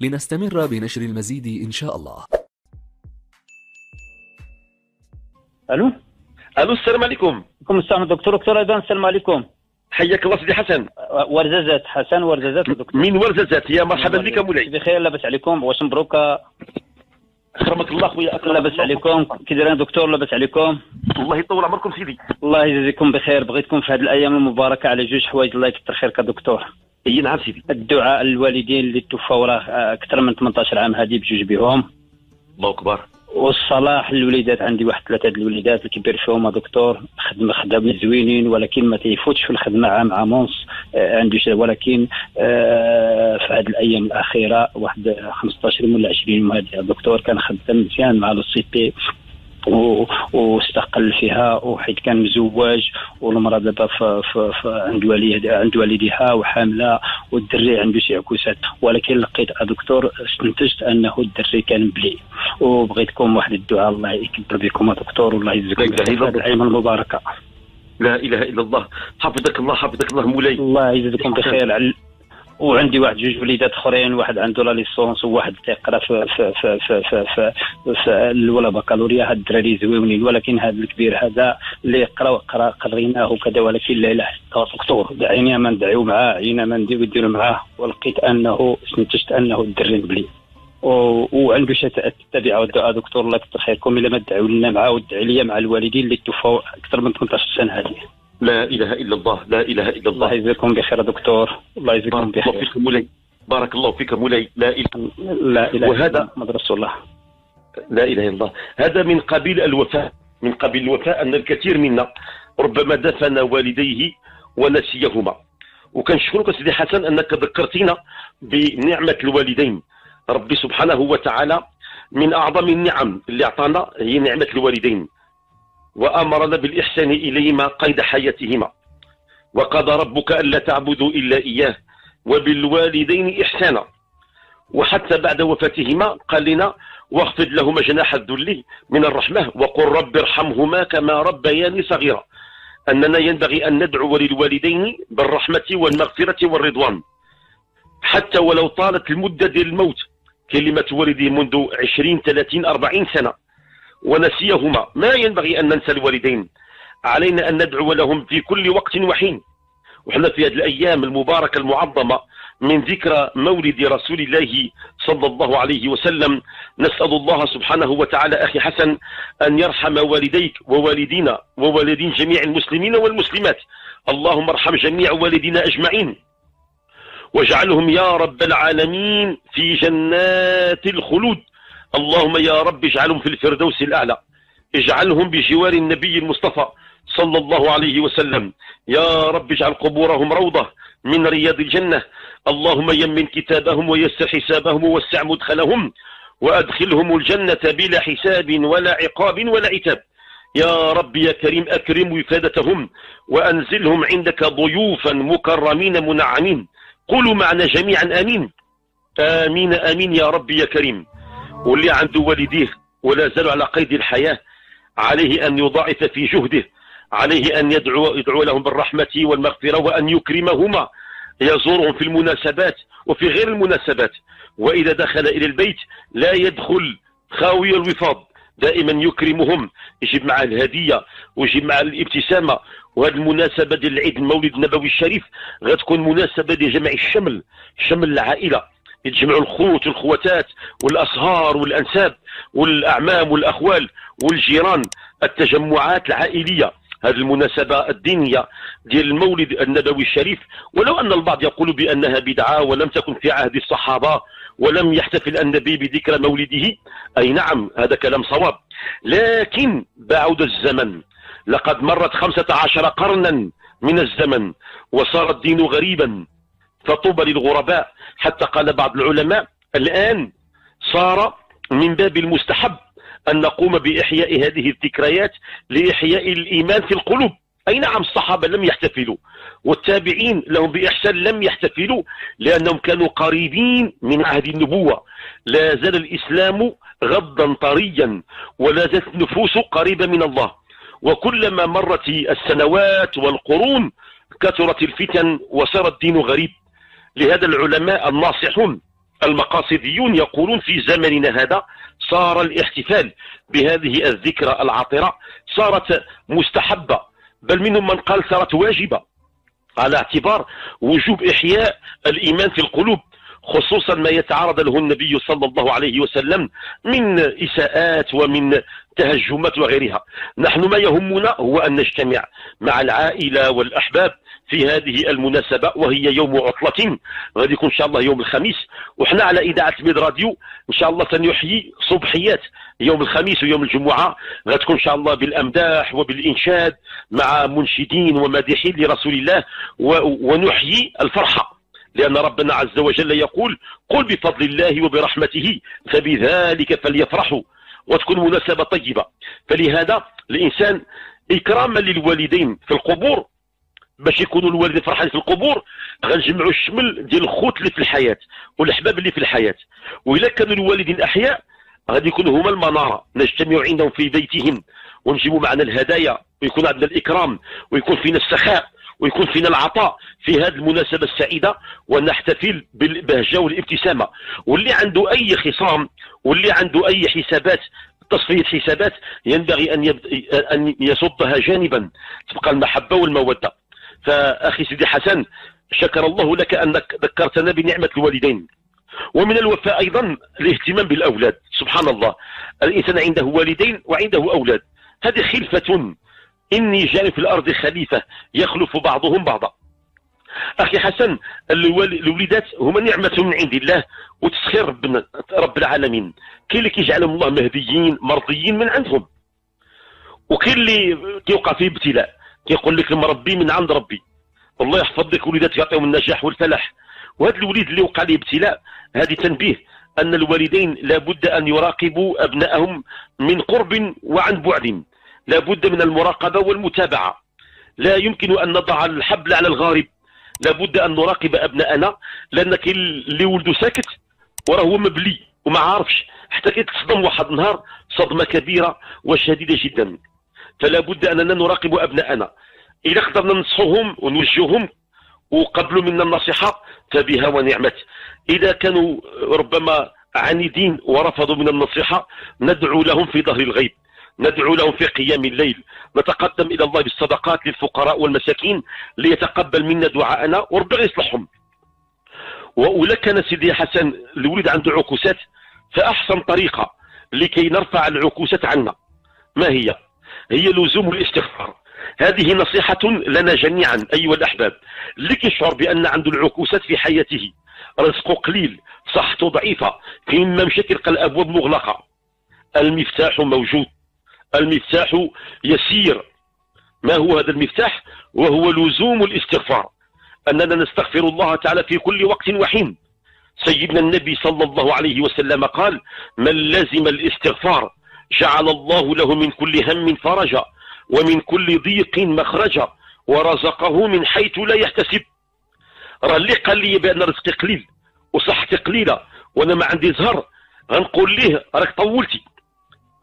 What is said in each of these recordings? لنستمر بنشر المزيد إن شاء الله. ألو؟ الو السلام عليكم. وعليكم السلام دكتور ايضا السلام عليكم. حياك الله سيدي حسن. ورزازات حسن ورزازات دكتور. من ورزازات يا مرحبا بك مولاي. بخير لاباس عليكم واش مبروك. اكرمك الله خويا اكرم. لاباس عليكم كي دايرين دكتور لاباس عليكم. الله يطول عمركم سيدي. الله يجازيكم بخير. بغيتكم في هذه الايام المباركه على جوج حوايج الله يكثر خيرك دكتور. اي نعم سيدي. الدعاء للوالدين اللي توفاو راه اكثر من 18 عام هذه بجوج بهم. الله اكبر. والصلاح للوليدات. عندي واحد 3 الوليدات الكبير فيهم دكتور خدام زوينين ولكن ما تيفوتش في الخدمه عام عام ونص عندي ولكن في هذه الايام الاخيره واحد 15 ولا 20 يوم هذا دكتور كان خدام مزيان مع لو سي بي واستقل فيها وحيت كان مزوج والمراه دابا عند والديها وحامله والدري عنده شي عكوسات ولكن لقيت دكتور استنتجت انه الدري كان بلي وبغيتكم واحد الدعاء الله يكبر بكم دكتور والله يجزيكم هذه الايام المباركه. لا اله الا الله. حفظك الله حفظك الله مولاي. الله يجزيكم بخير. وعندي واحد جوج وليدات اخرين واحد عنده لا ليسونس وواحد تيقرا في ولا بكالوريا. هاد الدراري زويونين ولكن هذا الكبير هذا اللي يقرا قريناه وكذا ولكن لا اله الا دكتور دعينا ما ندعيو معاه عينا ما نديرو معاه ولقيت انه استنتجت انه الدري بلي وعنده شتات تبعه الدعاء دكتور الله يكثر خيركم الا ما تدعيو لنا معاه وتدعي ليا مع الوالدين اللي توفاو اكثر من 18 سنه هذه. لا اله الا الله لا اله الا الله. الله يجزيكم بخير يا دكتور. الله يجزيكم بخير. بارك الله فيك مولاي. بارك الله فيك مولاي. لا اله الا الله. وهذا مدرسة الله. لا اله الا الله. هذا من قبيل الوفاء من قبيل الوفاء ان الكثير منا ربما دفن والديه ونسيهما وكنشكرك سيدي حسن انك ذكرتينا بنعمه الوالدين. ربي سبحانه وتعالى من اعظم النعم اللي اعطانا هي نعمه الوالدين وأمرنا بالإحسان إليهما قيد حياتهما وقضى ربك ألا تعبدوا إلا إياه وبالوالدين إحسانا وحتى بعد وفاتهما قال لنا واخفض لهما جناح الذل من الرحمة وقل رب ارحمهما كما ربياني صغيرا. أننا ينبغي أن ندعو للوالدين بالرحمة والمغفرة والرضوان حتى ولو طالت المدة ديال الموت. كلمة والدي منذ 20 30 40 سنة ونسيهما. ما ينبغي أن ننسى الوالدين. علينا أن ندعو لهم في كل وقت وحين. وحنا في هذه الأيام المباركة المعظمة من ذكرى مولد رسول الله صلى الله عليه وسلم نسأل الله سبحانه وتعالى أخي حسن أن يرحم والديك ووالدينا ووالدين جميع المسلمين والمسلمات. اللهم ارحم جميع والدينا أجمعين واجعلهم يا رب العالمين في جنات الخلود. اللهم يا رب اجعلهم في الفردوس الأعلى. اجعلهم بجوار النبي المصطفى صلى الله عليه وسلم. يا رب اجعل قبورهم روضة من رياض الجنة. اللهم يمن كتابهم ويسر حسابهم ووسع مدخلهم وأدخلهم الجنة بلا حساب ولا عقاب ولا عتاب. يا رب يا كريم أكرم وفادتهم وأنزلهم عندك ضيوفا مكرمين منعمين. قولوا معنا جميعا آمين آمين آمين يا رب يا كريم. واللي عنده والديه ولا زال على قيد الحياة عليه أن يضاعف في جهده. عليه أن يدعو لهم بالرحمة والمغفرة وأن يكرمهما. يزورهم في المناسبات وفي غير المناسبات. وإذا دخل إلى البيت لا يدخل خاوي الوفاض. دائما يكرمهم. يجيب معه الهدية ويجيب معه الابتسامة. وهذه المناسبة ديال العيد المولد النبوي الشريف غتكون مناسبة ديال جمع الشمل. شمل العائلة. يتجمعوا الخوت والخواتات والأصهار والأنساب والأعمام والأخوال والجيران. التجمعات العائلية. هذه المناسبة الدينية ديال المولد النبوي الشريف. ولو أن البعض يقول بأنها بدعة ولم تكن في عهد الصحابة ولم يحتفل النبي بذكرى مولده. أي نعم هذا كلام صواب. لكن بعد الزمن لقد مرت 15 قرنا من الزمن وصار الدين غريبا فطوبى للغرباء. حتى قال بعض العلماء الآن صار من باب المستحب أن نقوم بإحياء هذه الذكريات لإحياء الإيمان في القلوب. أي نعم الصحابة لم يحتفلوا والتابعين لهم بإحسان لم يحتفلوا لأنهم كانوا قريبين من عهد النبوة. لا زال الإسلام غضا طريا ولا زالت النفوس قريبة من الله، وكلما مرت السنوات والقرون كثرت الفتن وصار الدين غريب. لهذا العلماء الناصحون المقاصديون يقولون في زمننا هذا صار الاحتفال بهذه الذكرى العطرة صارت مستحبة، بل منهم من قال صارت واجبة على اعتبار وجوب إحياء الإيمان في القلوب، خصوصا ما يتعرض له النبي صلى الله عليه وسلم من إساءات ومن تهجمات وغيرها. نحن ما يهمنا هو أن نجتمع مع العائلة والأحباب في هذه المناسبة، وهي يوم عطلة غادي يكون إن شاء الله يوم الخميس، وحنا على إذاعة ميد راديو إن شاء الله سنحيي صبحيات يوم الخميس ويوم الجمعة، غتكون إن شاء الله بالأمداح وبالإنشاد مع منشدين ومادحين لرسول الله، ونحيي الفرحة، لأن ربنا عز وجل يقول قل بفضل الله وبرحمته فبذلك فليفرحوا، وتكون مناسبة طيبة. فلهذا الإنسان إكراما للوالدين في القبور باش يكونوا الوالدين فرحانين في القبور غنجمعوا الشمل ديال الخوت اللي في الحياة والأحباب اللي في الحياة، وإلا كانوا الوالدين أحياء غادي يكونوا هما المنارة، نجتمع عندهم في بيتهم ونجيبوا معنا الهدايا ويكون عندنا الإكرام ويكون فينا السخاء ويكون فينا العطاء في هذه المناسبة السعيدة، ونحتفل بالبهجة والابتسامة. واللي عنده أي خصام واللي عنده أي حسابات تصفية حسابات ينبغي أن يصدها جانبا، تبقى المحبة والمودة. فأخي سيدي حسن شكر الله لك أنك ذكرتنا بنعمة الوالدين، ومن الوفاء أيضا الاهتمام بالأولاد. سبحان الله، الإنسان عنده والدين وعنده أولاد، هذه خلفة، إني جاري في الأرض خليفة يخلف بعضهم بعضا. أخي حسن الوليدات هما نعمة من عند الله وتسخير رب العالمين، كاين اللي كيجعلهم الله مهديين مرضيين من عندهم، وكاين اللي كيوقع فيه ابتلاء كيقول لك المربي من عند ربي، الله يحفظ لك وليدات يعطيهم النجاح والفلاح. وهذا الوليد اللي وقع له ابتلاء هذه تنبيه أن الوالدين لابد أن يراقبوا أبنائهم من قرب وعن بعد، لابد من المراقبة والمتابعة، لا يمكن أن نضع الحبل على الغارب، لابد أن نراقب أبنائنا، لأن كاين اللي ولده ساكت وراه هو مبلي وما عارفش حتى كيتصدم واحد النهار صدمة كبيرة وشديدة جدا. فلا بد أننا نراقب أبنائنا، إذا قدرنا ننصحهم ونوجههم وقبلوا منا النصيحة فبها ونعمت، إذا كانوا ربما عنيدين ورفضوا من النصيحة ندعو لهم في ظهر الغيب، ندعو لهم في قيام الليل، نتقدم إلى الله بالصدقات للفقراء والمساكين ليتقبل منا دعاءنا وربنا يصلحهم. وإذا كان سيدي حسن الوليد عنده عكوسات فأحسن طريقة لكي نرفع العكوسات عنا ما هي؟ هي لزوم الاستغفار. هذه نصيحة لنا جميعا أيها الأحباب، اللي كيشعر بأن عنده العكوسات في حياته، رزقه قليل، صحته ضعيفة، كاين مشاكل، الأبواب مغلقة، المفتاح موجود، المفتاح يسير. ما هو هذا المفتاح؟ وهو لزوم الاستغفار، أننا نستغفر الله تعالى في كل وقت وحين. سيدنا النبي صلى الله عليه وسلم قال من لزم الاستغفار جعل الله له من كل هم فرجا ومن كل ضيق مخرجا ورزقه من حيث لا يحتسب. راه اللي قال لي بان رزقي قليل وصحتي قليله وانا ما عندي زهر، غنقول ليه راك طولتي،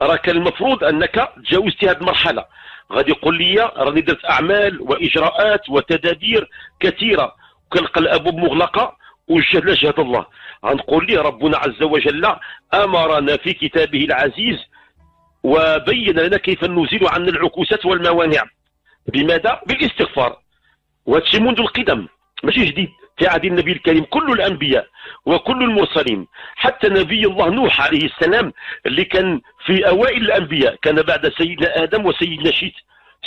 راك المفروض انك تجاوزتي هذه المرحله. غادي يقول لي راني درت اعمال واجراءات وتدابير كثيره وكنلقى الابواب مغلقه وجه لجهه الله. غنقول ليه ربنا عز وجل امرنا في كتابه العزيز وبين لنا كيف نزيل عن العكوسات والموانع، بماذا؟ بالاستغفار. وهذا الشيء منذ القدم ماشي جديد، في عهد النبي الكريم كل الانبياء وكل المرسلين، حتى نبي الله نوح عليه السلام اللي كان في اوائل الانبياء، كان بعد سيدنا ادم وسيدنا شيت.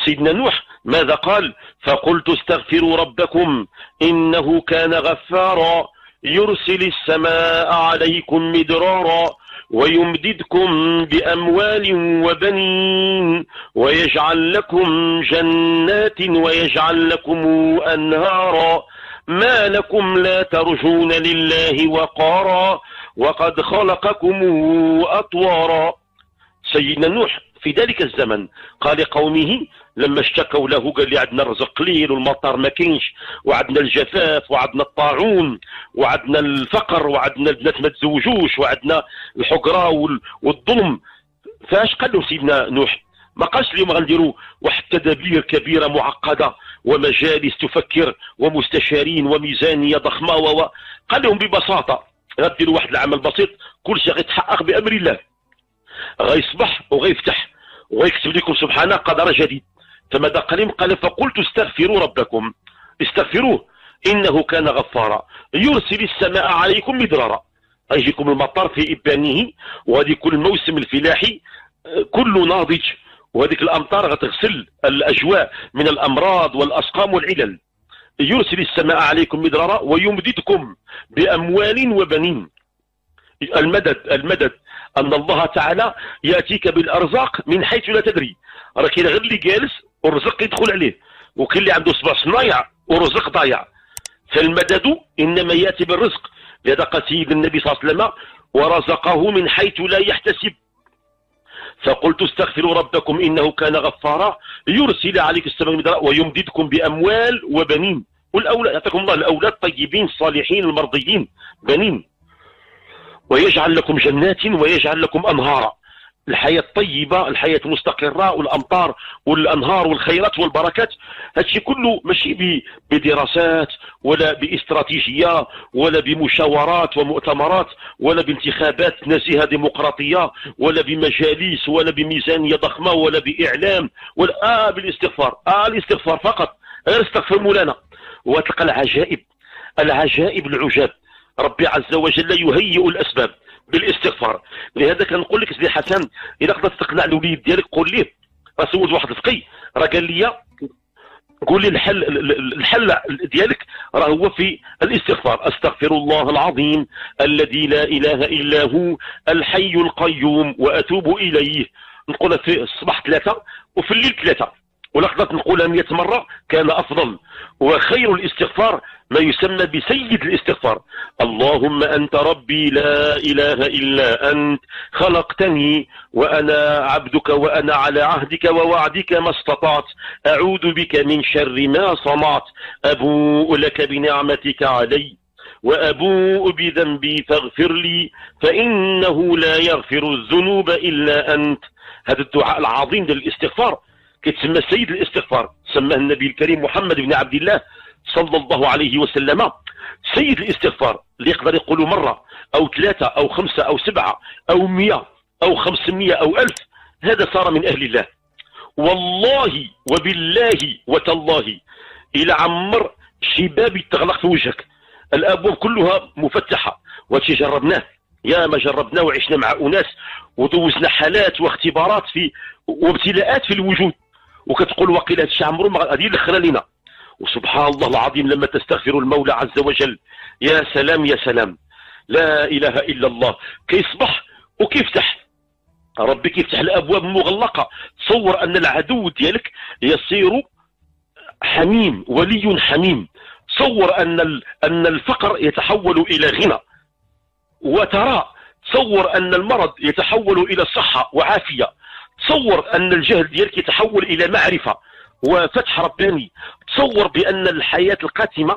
سيدنا نوح ماذا قال؟ فقلت استغفروا ربكم انه كان غفارا يرسل السماء عليكم مدرارا ويمددكم بأموال وبنين ويجعل لكم جنات ويجعل لكم أنهارا ما لكم لا ترجون لله وقارا وقد خلقكم أطوارا. سيدنا نوح في ذلك الزمن قال قومه لما اشتكوا له، قال لي عندنا الرزق قليل والمطر ما كاينش، وعندنا الجفاف وعندنا الطاعون وعندنا الفقر وعندنا البنات ما تزوجوش وعندنا الحقره والظلم. فاش قال له سيدنا نوح؟ ما قالش اليوم غنديروا واحد تدابير كبيره معقده ومجالس تفكر ومستشارين وميزانيه ضخمه، قال لهم ببساطه غديروا واحد العمل بسيط كل شيء غيتحقق بامر الله، غيصبح وغيفتح وغيكتب لكم سبحانه قدر جديد. فماذا قال؟ قال فقلت استغفروا ربكم، استغفروه انه كان غفارا يرسل السماء عليكم مدرارا، يجيكم المطر في ابانه، وهذه كل موسم الفلاحي كله ناضج، وهذيك الامطار غتغسل الاجواء من الامراض والاسقام والعلل. يرسل السماء عليكم مدرارا ويمددكم باموال وبنين. المدد المدد ان الله تعالى ياتيك بالارزاق من حيث لا تدري، راه كاين غير اللي جالس والرزق يدخل عليه، وكاين اللي عنده صبع صنايع والرزق ضايع. فالمدد انما ياتي بالرزق، لهذا قال سيدنا النبي صلى الله عليه وسلم ورزقه من حيث لا يحتسب. فقلت استغفروا ربكم انه كان غفارا يرسل عليكم السماء مدراء ويمددكم باموال وبنين، والاولاد يعطيكم الله الاولاد الطيبين الصالحين المرضيين بنين، ويجعل لكم جنات ويجعل لكم انهارا. الحياه الطيبه، الحياه المستقره، والامطار والانهار والخيرات والبركات، هادشي كله ماشي بدراسات ولا باستراتيجيه ولا بمشاورات ومؤتمرات ولا بانتخابات نزيهه ديمقراطيه ولا بمجالس ولا بميزانيه ضخمه ولا باعلام ولا بالاستغفار، الاستغفار فقط، غير استغفر مولانا وتلقى العجائب، العجائب العجاب. ربي عز وجل يهيئ الاسباب بالاستغفار. لهذا كنقول لك سيدي حسن، اذا قدرت تقنع الوليد ديالك قول ليه، راه سولت واحد الفقي راه قال لي قول لي الحل ديالك راه هو في الاستغفار. استغفر الله العظيم الذي لا اله الا هو الحي القيوم واتوب اليه، نقولها في الصباح ثلاثه وفي الليل ثلاثه، ولا قدرت نقولها 100 مره كان افضل. وخير الاستغفار ما يسمى بسيد الاستغفار، اللهم انت ربي لا اله الا انت خلقتني وانا عبدك وانا على عهدك ووعدك ما استطعت، اعوذ بك من شر ما صنعت، ابوء لك بنعمتك علي وأبوء بذنبي فاغفر لي فانه لا يغفر الذنوب الا انت. هذا الدعاء العظيم للاستغفار كيتسمى سيد الاستغفار، سماه النبي الكريم محمد بن عبد الله صلى الله عليه وسلم سيد الاستغفار، اللي يقدر يقولوا مره او ثلاثه او خمسه او سبعه او 100 او 500 او 1000، هذا صار من اهل الله. والله وبالله وتالله الى عمر شي باب يتغلق في وجهك، الابواب كلها مفتحه، وهادشي جربناه، يا ما جربناه وعشنا مع اناس ودوزنا حالات واختبارات في وابتلاءات في الوجود، وكتقول وقيل هادشي عمرو ما غادي يدخلها لينا. وسبحان الله العظيم لما تستغفر المولى عز وجل، يا سلام يا سلام، لا اله الا الله، كيصبح وكيفتح، ربي كيفتح الابواب مغلقه. تصور ان العدو ديالك يصير حميم، ولي حميم، تصور ان الفقر يتحول الى غنى وثراء، تصور ان المرض يتحول الى الصحه وعافيه، تصور ان الجهل ديالك يتحول الى معرفه وفتح رباني، تصور بان الحياه القاتمه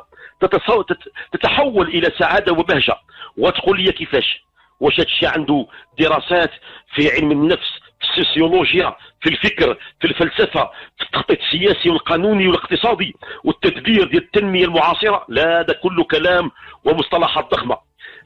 تتحول الى سعاده وبهجه. وتقول لي كيفاش؟ واش هادشي عنده دراسات في علم النفس، في السوسيولوجيا، في الفكر، في الفلسفه، في التخطيط السياسي والقانوني والاقتصادي والتدبير ديال التنميه المعاصره؟ لا، هذا كله كلام ومصطلحات ضخمه.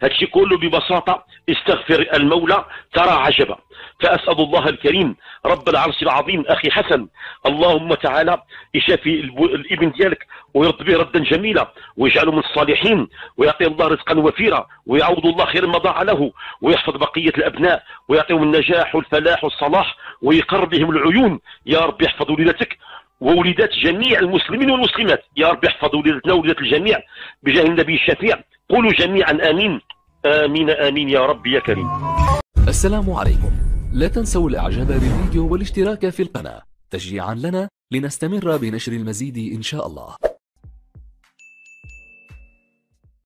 هادشي كله ببساطه استغفر المولى ترى عجبا. فاسال الله الكريم رب العرش العظيم اخي حسن، اللهم تعالى يشافي الابن ديالك ويرد به ردا جميلا ويجعله من الصالحين ويعطيه الله رزقا وفيرا ويعوض الله خير ما ضاع له ويحفظ بقيه الابناء ويعطيهم النجاح والفلاح والصلاح ويقربهم العيون. يا رب يحفظ وليدتك ووليدات جميع المسلمين والمسلمات، يا رب يحفظ وليدتنا ووليدات الجميع بجاه النبي الشفيع. قولوا جميعا آمين، آمين آمين يا رب يا كريم. السلام عليكم، لا تنسوا الاعجاب بالفيديو والاشتراك في القناة تشجيعا لنا لنستمر بنشر المزيد إن شاء الله.